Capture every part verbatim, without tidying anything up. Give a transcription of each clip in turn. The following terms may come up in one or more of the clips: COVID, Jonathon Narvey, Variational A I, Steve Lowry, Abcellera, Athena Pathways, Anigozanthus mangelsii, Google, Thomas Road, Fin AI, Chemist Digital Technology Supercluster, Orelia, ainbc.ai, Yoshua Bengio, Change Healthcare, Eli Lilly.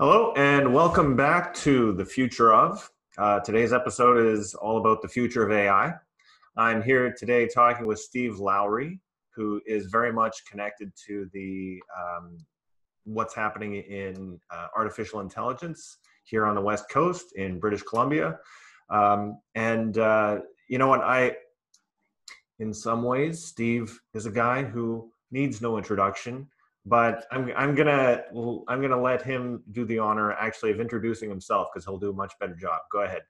Hello and welcome back to The Future Of. Uh, today's episode is all about the future of A I. I'm here today talking with Steve Lowry, who is very much connected to the um, what's happening in uh, artificial intelligence here on the West Coast in British Columbia. Um, and uh, you know what, I, in some ways, Steve is a guy who needs no introduction. But I'm I'm gonna I'm gonna let him do the honor actually of introducing himself because he'll do a much better job. Go ahead.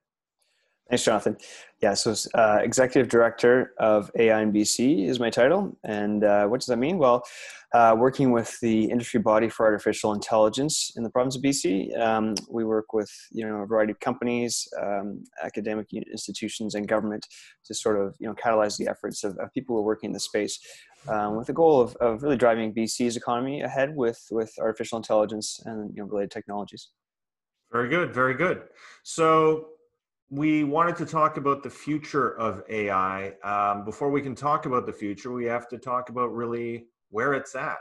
Thanks, Jonathon. Yeah, so uh, Executive Director of A I in B C is my title, and uh, what does that mean? Well, uh, working with the industry body for artificial intelligence in the province of B C, um, we work with you know a variety of companies, um, academic institutions, and government to sort of you know catalyze the efforts of, of people who are working in the space, um, with the goal of, of really driving B C's economy ahead with with artificial intelligence and you know related technologies. Very good, very good. So. We wanted to talk about the future of A I. Um, before we can talk about the future, we have to talk about really where it's at.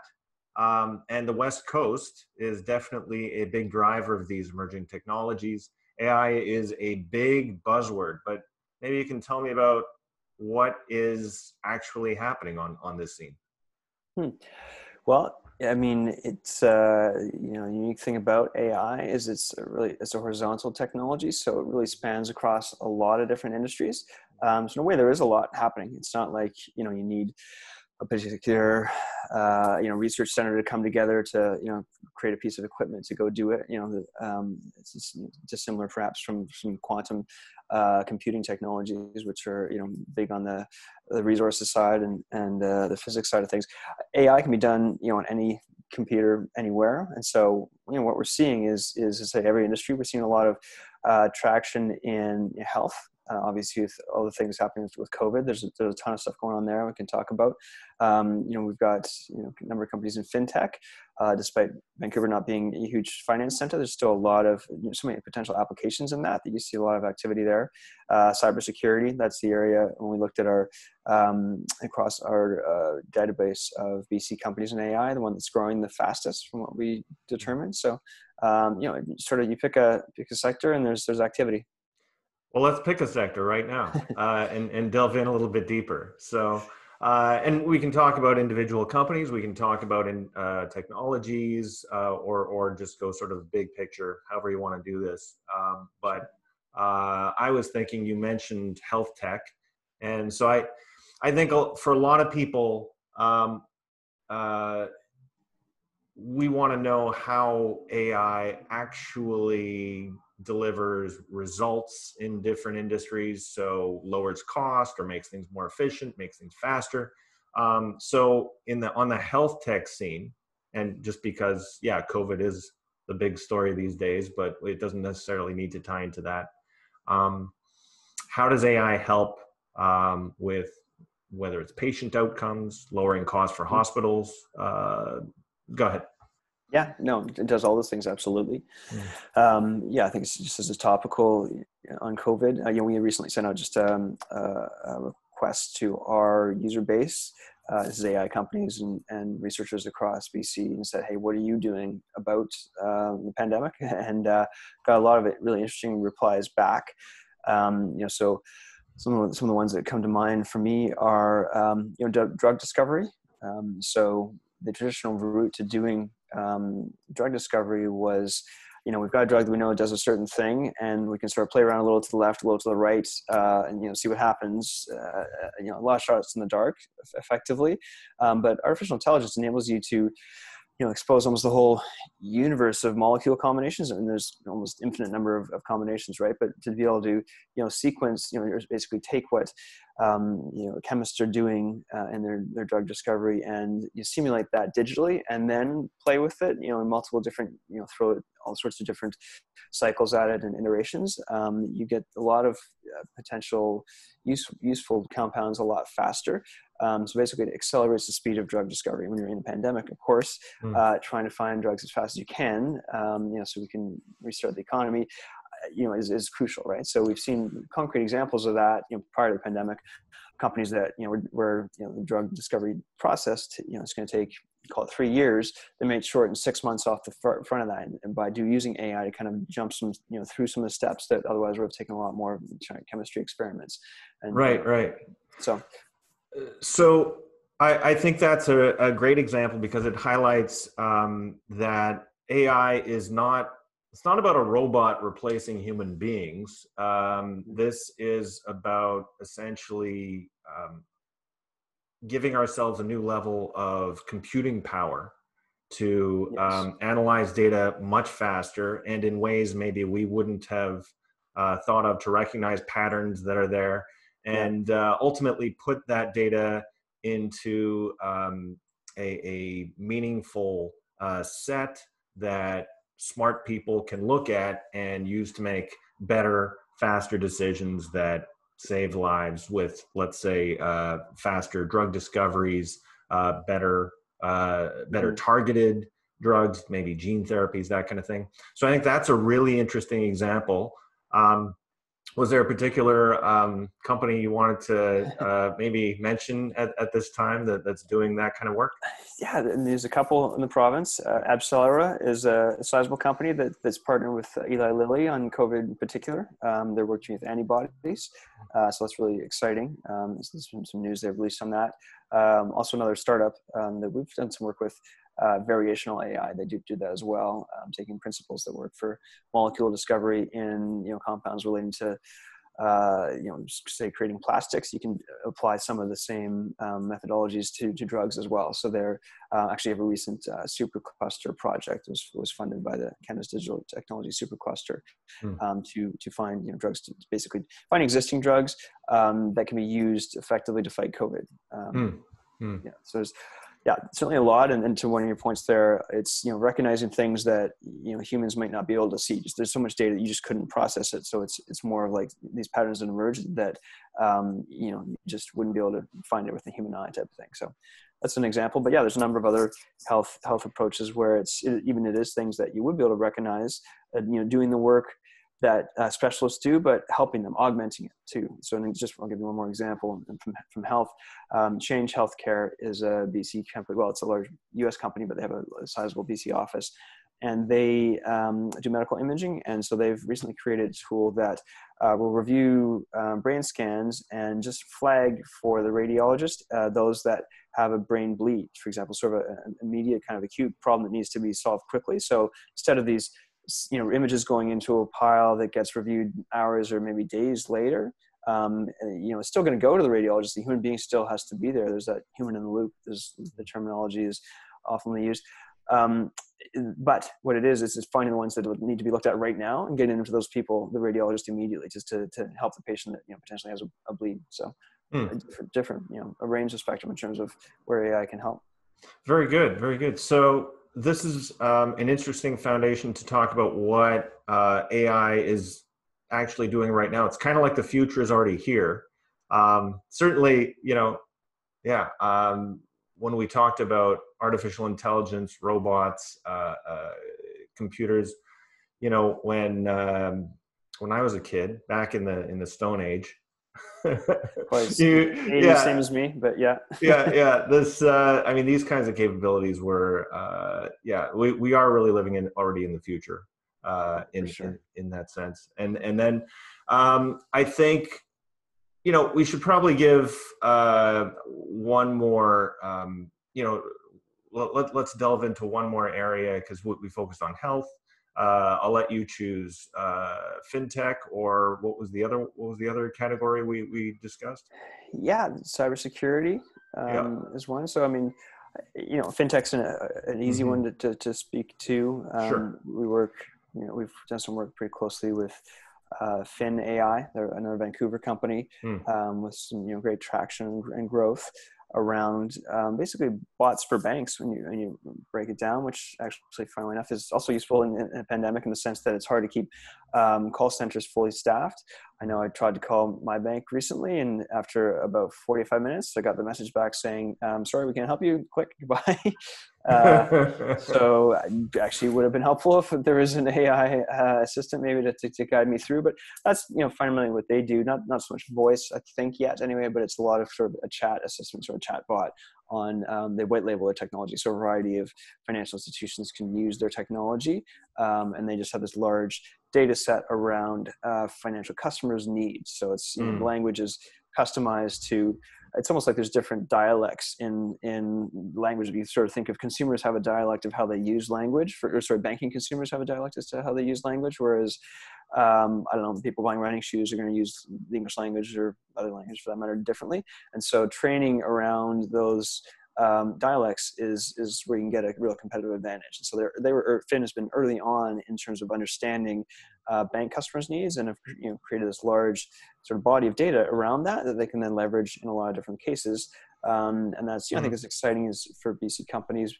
Um, and the West Coast is definitely a big driver of these emerging technologies. A I is a big buzzword, but maybe you can tell me about what is actually happening on, on this scene. Hmm. Well, I mean, it's uh, you know, the unique thing about A I is it's a really it's a horizontal technology, so it really spans across a lot of different industries. Um, so in a way, there is a lot happening. It's not like you know you need a particular uh, you know research center to come together to you know create a piece of equipment to go do it. You know, um, it's just dissimilar perhaps from some quantum uh, computing technologies, which are you know big on the the resources side and and uh, the physics side of things. A I can be done you know on any computer anywhere, and so you know what we're seeing is is to say every industry we're seeing a lot of uh, traction in health. Uh, obviously, with all the things happening with COVID, there's a, there's a ton of stuff going on there we can talk about. Um, you know, we've got you know a number of companies in fintech. Uh, despite Vancouver not being a huge finance center, there's still a lot of you know, so many potential applications in that that you see a lot of activity there. Uh, cybersecurity, that's the area when we looked at our um, across our uh, database of B C companies in A I, the one that's growing the fastest from what we determined. So, um, you know, sort of you pick a pick a sector and there's there's activity. Well, let's pick a sector right now uh, and, and delve in a little bit deeper. So, uh, and we can talk about individual companies, we can talk about in, uh, technologies, uh, or, or just go sort of big picture, however you want to do this. Um, but uh, I was thinking you mentioned health tech. And so I, I think for a lot of people, um, uh, we want to know how A I actually delivers results in different industries, so lowers cost or makes things more efficient, makes things faster. Um, so in the on the health tech scene, and just because, yeah, COVID is the big story these days, but it doesn't necessarily need to tie into that. Um, how does A I help um, with whether it's patient outcomes, lowering costs for hospitals? Uh, go ahead. Yeah, no, it does all those things, absolutely. Mm. Um, yeah, I think it's just as a topical on COVID. Uh, you know, we recently sent out just um, uh, a request to our user base. Uh, this is A I companies and, and researchers across B C and said, hey, what are you doing about uh, the pandemic? And uh, got a lot of it really interesting replies back. Um, you know, so some of, the, some of the ones that come to mind for me are, um, you know, d- drug discovery. Um, so the traditional route to doing Um, drug discovery was, you know, we've got a drug that we know does a certain thing, and we can sort of play around a little to the left, a little to the right, uh, and you know, see what happens. Uh, you know, a lot of shots in the dark, effectively. Um, but artificial intelligence enables you to, you know, expose almost the whole universe of molecule combinations, and there's almost infinite number of, of combinations, right? But to be able to, you know, sequence, you know, basically take what, um, you know, chemists are doing uh, in their, their drug discovery, and you simulate that digitally, and then play with it, you know, in multiple different, you know, throw all sorts of different cycles at it and iterations. Um, you get a lot of uh, potential use, useful compounds a lot faster. Um, so basically, it accelerates the speed of drug discovery when you're in a pandemic, of course, mm. uh, trying to find drugs as fast as you can, um, you know, so we can restart the economy, uh, you know, is, is crucial, right? So we've seen concrete examples of that, you know, prior to the pandemic, companies that, you know, were, were you know, the drug discovery process, to, you know, it's going to take call it three years, they might shorten six months off the front of that, and by do using A I to kind of jump some, you know, through some of the steps that otherwise would have taken a lot more chemistry experiments. And, right, right. So, so I, I think that's a, a great example, because it highlights um, that A I is not, it's not about a robot replacing human beings. Um, this is about essentially um, giving ourselves a new level of computing power to yes. um, analyze data much faster, and in ways maybe we wouldn't have uh, thought of, to recognize patterns that are there, and yeah. uh, ultimately put that data into um, a, a meaningful uh, set that smart people can look at and use to make better, faster decisions that save lives with, let's say, uh, faster drug discoveries, uh, better, uh, better targeted drugs, maybe gene therapies, that kind of thing. So I think that's a really interesting example. Um, was there a particular um, company you wanted to uh, maybe mention at, at this time that, that's doing that kind of work? Yeah, there's a couple in the province. Uh, Abcellera is a sizable company that, that's partnered with Eli Lilly on COVID in particular. Um, they're working with antibodies, uh, so that's really exciting. Um, there's been some news they've released on that. Um, also another startup um, that we've done some work with, Uh, variational A I. They do do that as well, um, taking principles that work for molecule discovery in, you know, compounds relating to, uh, you know, say creating plastics. You can apply some of the same um, methodologies to, to drugs as well. So they're uh, actually have a recent uh, supercluster project that was, was funded by the Chemist Digital Technology Supercluster mm. um, to, to find, you know, drugs, to basically find existing drugs um, that can be used effectively to fight COVID. Um, mm. Mm. Yeah, so there's Yeah, certainly a lot. And, and to one of your points there, it's, you know, recognizing things that, you know, humans might not be able to see. Just, there's so much data that you just couldn't process it. So it's it's more of like these patterns that emerge that, um, you know, you just wouldn't be able to find it with the human eye type of thing. So that's an example. But yeah, there's a number of other health health approaches where it's, it, even it is things that you would be able to recognize, uh, you know, doing the work that uh, specialists do, but helping them, augmenting it too. So just, I'll give you one more example from, from health. Um, Change Healthcare is a B C company. Well, it's a large U S company, but they have a, a sizable B C office, and they um, do medical imaging. And so they've recently created a tool that uh, will review uh, brain scans and just flag for the radiologist uh, those that have a brain bleed, for example, sort of an immediate kind of acute problem that needs to be solved quickly. So instead of these, you know, images going into a pile that gets reviewed hours or maybe days later, um, you know, it's still going to go to the radiologist. The human being still has to be there. There's that human in the loop. There's, the terminology is often used. Um, but what it is, is it's finding the ones that need to be looked at right now and getting into those people, the radiologist, immediately, just to, to help the patient that, you know, potentially has a, a bleed. So mm. different, different, you know, a range of spectrum in terms of where A I can help. Very good. Very good. So this is um, an interesting foundation to talk about what uh, A I is actually doing right now. It's kind of like the future is already here. Um, certainly, you know, yeah, um, when we talked about artificial intelligence, robots, uh, uh, computers, you know, when um, when I was a kid back in the in the Stone Age, Quite you, yeah. same as me, but yeah. yeah, yeah. This, uh, I mean, these kinds of capabilities were, uh, yeah, we, we are really living in already in the future uh, in, sure. in in that sense. And and then um, I think, you know, we should probably give uh, one more, um, you know, let, let's delve into one more area, because we, we focused on health. Uh, I'll let you choose uh, fintech, or what was the other? What was the other category we we discussed? Yeah, cybersecurity um, yeah. is one. So I mean, you know, fintech's an, an easy mm-hmm. one to, to to speak to. Um, sure. We work, you know, we've done some work pretty closely with uh, Fin A I. They're another Vancouver company mm. um, with some, you know, great traction and growth around um, basically bots for banks when you, when you break it down, which actually, funnily enough, is also useful in, in a pandemic, in the sense that it's hard to keep um, call centers fully staffed. I know I tried to call my bank recently, and after about forty-five minutes, I got the message back saying, um, sorry, we can't help you, quick, goodbye. Uh, so actually would have been helpful if there was an A I uh, assistant maybe to, to, to guide me through, but that's, you know, fundamentally what they do. Not, not so much voice, I think, yet anyway, but it's a lot of sort of a chat assistant or a chat bot on um, they white label their technology. So a variety of financial institutions can use their technology, um, and they just have this large data set around uh, financial customers' needs. So it's mm. you know, languages customized to, it's almost like there's different dialects in, in language. You sort of think of consumers have a dialect of how they use language, for, or sorry, banking consumers have a dialect as to how they use language, whereas, um, I don't know, people buying running shoes are going to use the English language or other language for that matter differently. And so training around those um, dialects is, is where you can get a real competitive advantage. And so they were, Fin has been early on in terms of understanding uh, bank customers' needs, and have, you know, created this large sort of body of data around that that they can then leverage in a lot of different cases. Um, and that's, you know, I think it's exciting is for B C companies,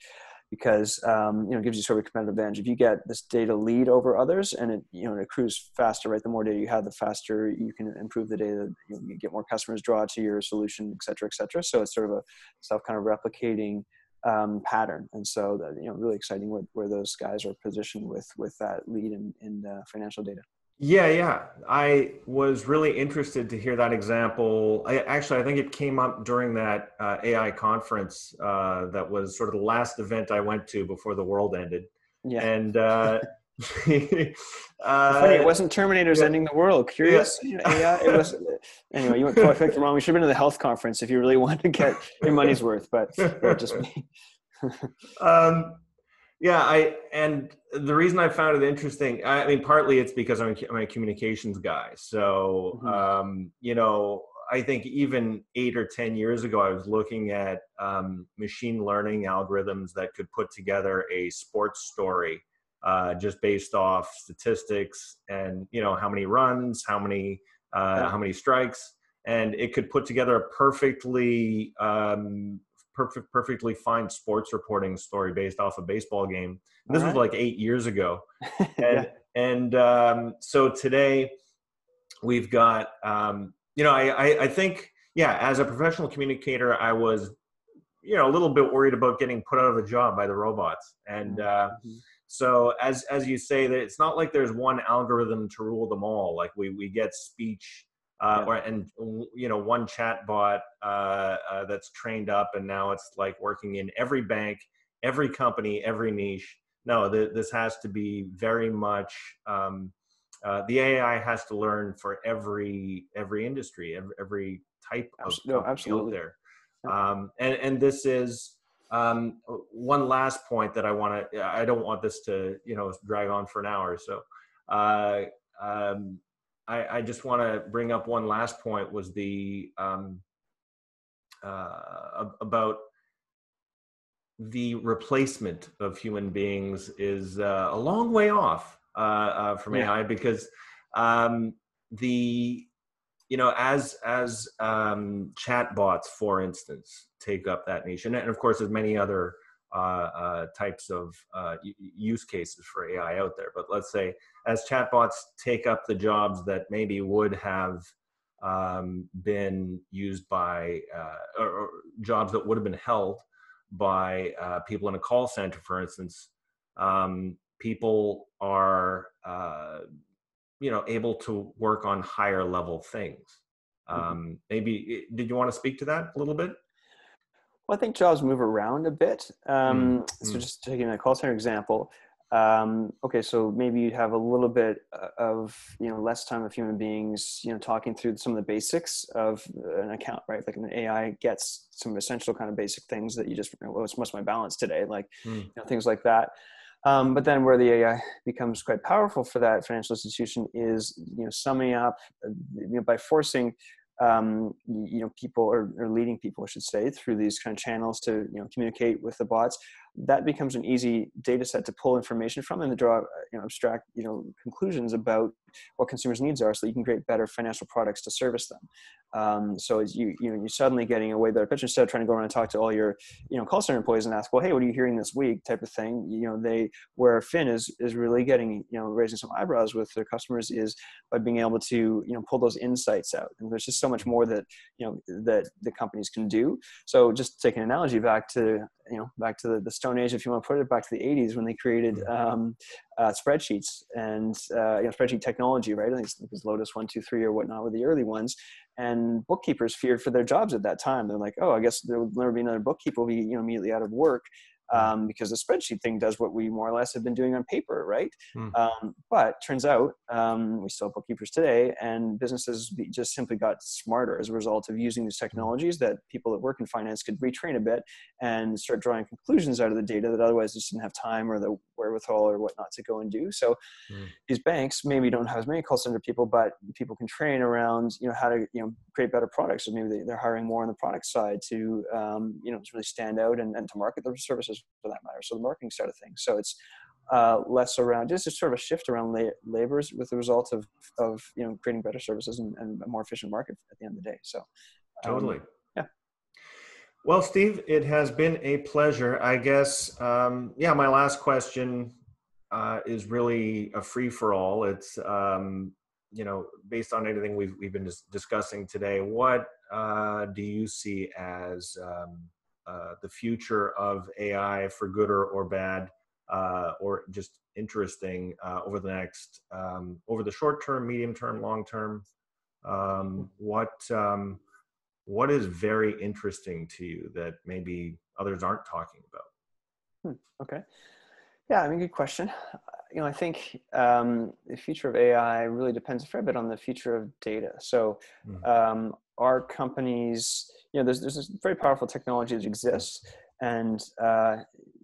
because um, you know, it gives you sort of a competitive advantage. If you get this data lead over others, and it, you know, it accrues faster, right? The more data you have, the faster you can improve the data, you know, you get more customers draw to your solution, et cetera, et cetera. So it's sort of a self kind of replicating um, pattern. And so that, you know, really exciting where, where those guys are positioned with, with that lead in, in uh, financial data. Yeah, yeah. I was really interested to hear that example. I, actually, I think it came up during that uh, A I conference uh, that was sort of the last event I went to before the world ended. Yeah. And uh, uh, funny, it wasn't Terminators yeah. ending the world. Curious? Yeah. A I, it was, anyway, you went perfect wrong. We should have been to the health conference if you really wanted to get your money's worth, but just me. um, Yeah, I and the reason I found it interesting, I mean, partly it's because I'm a, I'm a communications guy. So, mm-hmm. um, you know, I think even eight or ten years ago, I was looking at um, machine learning algorithms that could put together a sports story uh, just based off statistics and, you know, how many runs, how many, uh, yeah. how many strikes, and it could put together a perfectly um, Perfect, perfectly fine sports reporting story based off a baseball game. And this right. was like eight years ago. And, yeah. and um, so today we've got, um, you know, I, I, I think, yeah, as a professional communicator, I was, you know, a little bit worried about getting put out of a job by the robots. And uh, mm-hmm. so as, as you say, that it's not like there's one algorithm to rule them all. Like we, we get speech, Uh, yeah. or, and, you know, one chat bot uh, uh, that's trained up, and now it's like working in every bank, every company, every niche. No, th this has to be very much, um, uh, the A I has to learn for every every industry, every, every type of no, absolutely. Out there. Um, and, and this is um, one last point that I want to, I don't want this to, you know, drag on for an hour. So, uh, um, I, I just want to bring up one last point was the um, uh, about the replacement of human beings is uh, a long way off uh, uh, from yeah. A I, because um, the, you know, as, as um, chatbots, for instance, take up that niche, and, and of course, there's many other Uh, uh, types of uh, use cases for A I out there. But let's say as chatbots take up the jobs that maybe would have um, been used by, uh, or, or jobs that would have been held by uh, people in a call center, for instance, um, people are, uh, you know, able to work on higher level things. Um, maybe, did you want to speak to that a little bit? Well, I think jobs move around a bit. Um, mm-hmm. So just taking a call center example, um, okay, so maybe you have a little bit of, you know, less time of human beings, you know, talking through some of the basics of an account, right? Like an A I gets some essential kind of basic things that you just, well, what's my balance today? Like, mm. you know, things like that. Um, but then where the A I becomes quite powerful for that financial institution is, you know, summing up, you know, by forcing um you know people or, or leading people I should say through these kind of channels to, you know, communicate with the bots, that becomes an easy data set to pull information from and to draw, you know, abstract, you know, conclusions about what consumers' needs are, so that you can create better financial products to service them. Um, so as you, you know, you're suddenly getting a way better picture instead of trying to go around and talk to all your, you know, call center employees and ask, well, hey, what are you hearing this week type of thing. You know, they, where Fin is, is really getting, you know, raising some eyebrows with their customers is by being able to, you know, pull those insights out. And there's just so much more that, you know, that the companies can do. So just to take an analogy back to you know, back to the, the Stone Age, if you want to put it, back to the eighties when they created um, uh, spreadsheets and uh, you know, spreadsheet technology, right? I think it was Lotus one, two, three, or whatnot were the early ones. And bookkeepers feared for their jobs at that time. They're like, oh, I guess there will never be another bookkeeper. We'll be, you know, immediately out of work. Um, because the spreadsheet thing does what we more or less have been doing on paper, right? Mm. Um, but turns out um, we still have bookkeepers today, and businesses just simply got smarter as a result of using these technologies that people that work in finance could retrain a bit and start drawing conclusions out of the data that otherwise they just didn't have time or the wherewithal or whatnot to go and do. So mm. these banks maybe don't have as many call center people, but people can train around, you know, how to, you know, create better products. So maybe they're hiring more on the product side to, um, you know, to really stand out and, and to market their services, for that matter. So the marketing side of things. So it's uh, less around, just sort of a shift around la labors with the result of, of, you know, creating better services and, and a more efficient market at the end of the day. So um, totally. Yeah. Well, Steve, it has been a pleasure. I guess, um, yeah, my last question uh, is really a free for all. It's, um, you know, based on anything we've, we've been dis discussing today, what uh, do you see as, um, Uh, the future of A I for good or, or bad, uh, or just interesting uh, over the next, um, over the short term, medium term, long term? Um, what, um, what is very interesting to you that maybe others aren't talking about? Hmm, okay. Yeah, I mean, good question. You know, I think um, the future of A I really depends a fair bit on the future of data. So um, our companies, you know, there's, there's this very powerful technology that exists, and uh,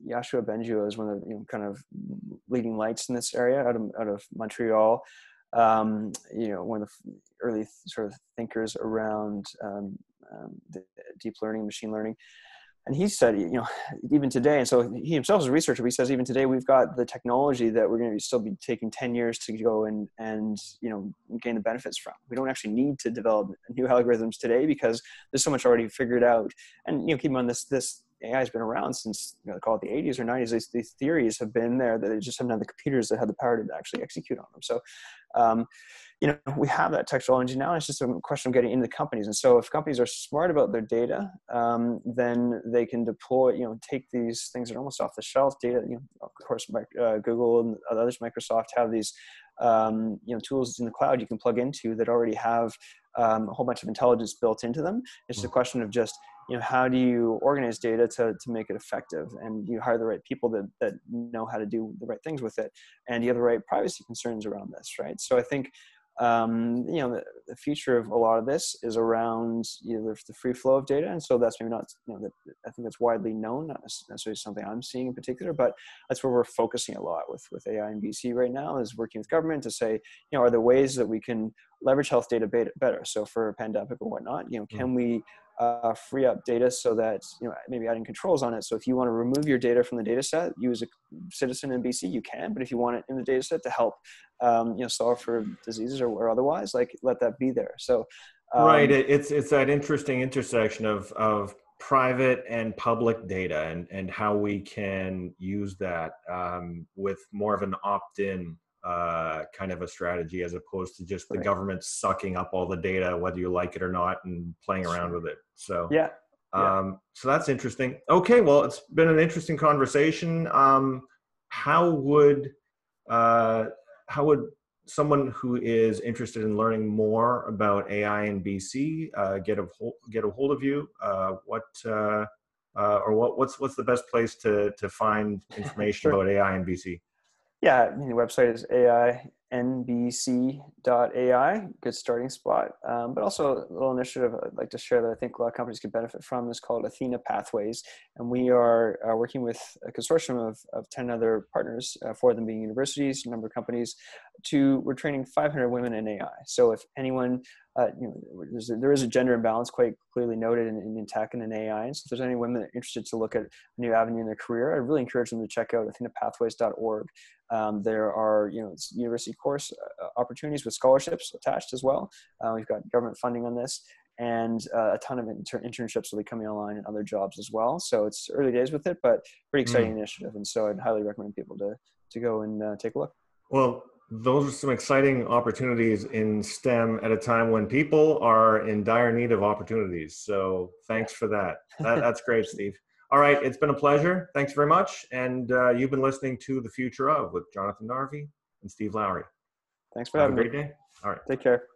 Yoshua Bengio is one of the, you know, kind of leading lights in this area out of, out of Montreal. Um, you know, one of the early sort of thinkers around um, um, the deep learning, machine learning. And he said, you know, even today, and so he himself is a researcher, but he says even today we've got the technology that we're going to still be taking ten years to go and, and, you know, gain the benefits from. We don't actually need to develop new algorithms today because there's so much already figured out. And, you know, keep in mind this, this A I has been around since, you know, call it the eighties or nineties. These, these theories have been there, that they just haven't had the computers that had the power to actually execute on them. So, um, you know, we have that technology now. It's just a question of getting into companies. And so if companies are smart about their data, um, then they can deploy, you know, take these things that are almost off the shelf data. You know, of course, uh, Google and others, Microsoft, have these, um, you know, tools in the cloud you can plug into that already have um, a whole bunch of intelligence built into them. It's just a question of just, you know, how do you organize data to, to make it effective? And you hire the right people that, that know how to do the right things with it. And you have the right privacy concerns around this, right? So I think, um, you know, the, the future of a lot of this is around, you know, the free flow of data. And so that's maybe not, you know, that, I think that's widely known, not necessarily something I'm seeing in particular, but that's where we're focusing a lot with, with A I and B C right now, is working with government to say, you know, are there ways that we can leverage health data better? So for a pandemic or whatnot, you know, can we Uh, free up data so that, you know, maybe adding controls on it. So if you want to remove your data from the data set, you as a citizen in B C, you can, but if you want it in the data set to help, um, you know, solve for diseases or, or otherwise, like, let that be there. So, um, right. It's, it's that interesting intersection of, of private and public data, and, and how we can use that um, with more of an opt-in uh kind of a strategy, as opposed to just the right. government sucking up all the data, whether you like it or not, and playing around with it. So yeah. yeah um so that's interesting. Okay, well, it's been an interesting conversation. um how would uh how would someone who is interested in learning more about A I and B C uh get a get a hold of you? uh what uh, uh or what what's what's the best place to to find information sure. about A I and B C? Yeah, I mean, the website is A I N B C dot A I, good starting spot. Um, but also a little initiative I'd like to share that I think a lot of companies could benefit from is called Athena Pathways. And we are uh, working with a consortium of, of ten other partners, uh, four of them being universities, a number of companies, to, we're training five hundred women in A I. So if anyone, uh, you know, there's a, there is a gender imbalance quite clearly noted in, in tech and in A I. And so if there's any women that are interested to look at a new avenue in their career, I really encourage them to check out athena pathways dot org. Um, there are, you know, university course uh, opportunities with scholarships attached as well. Uh, we've got government funding on this, and uh, a ton of inter internships will be coming online, and other jobs as well. So it's early days with it, but pretty exciting mm. initiative. And so I'd highly recommend people to, to go and uh, take a look. Well, those are some exciting opportunities in STEM at a time when people are in dire need of opportunities. So thanks for that. that that's great, Steve. All right, it's been a pleasure. Thanks very much. And uh, you've been listening to The Future Of with Jonathon Narvey and Steve Lowry. Thanks for having me. Have a great day. All right. Take care.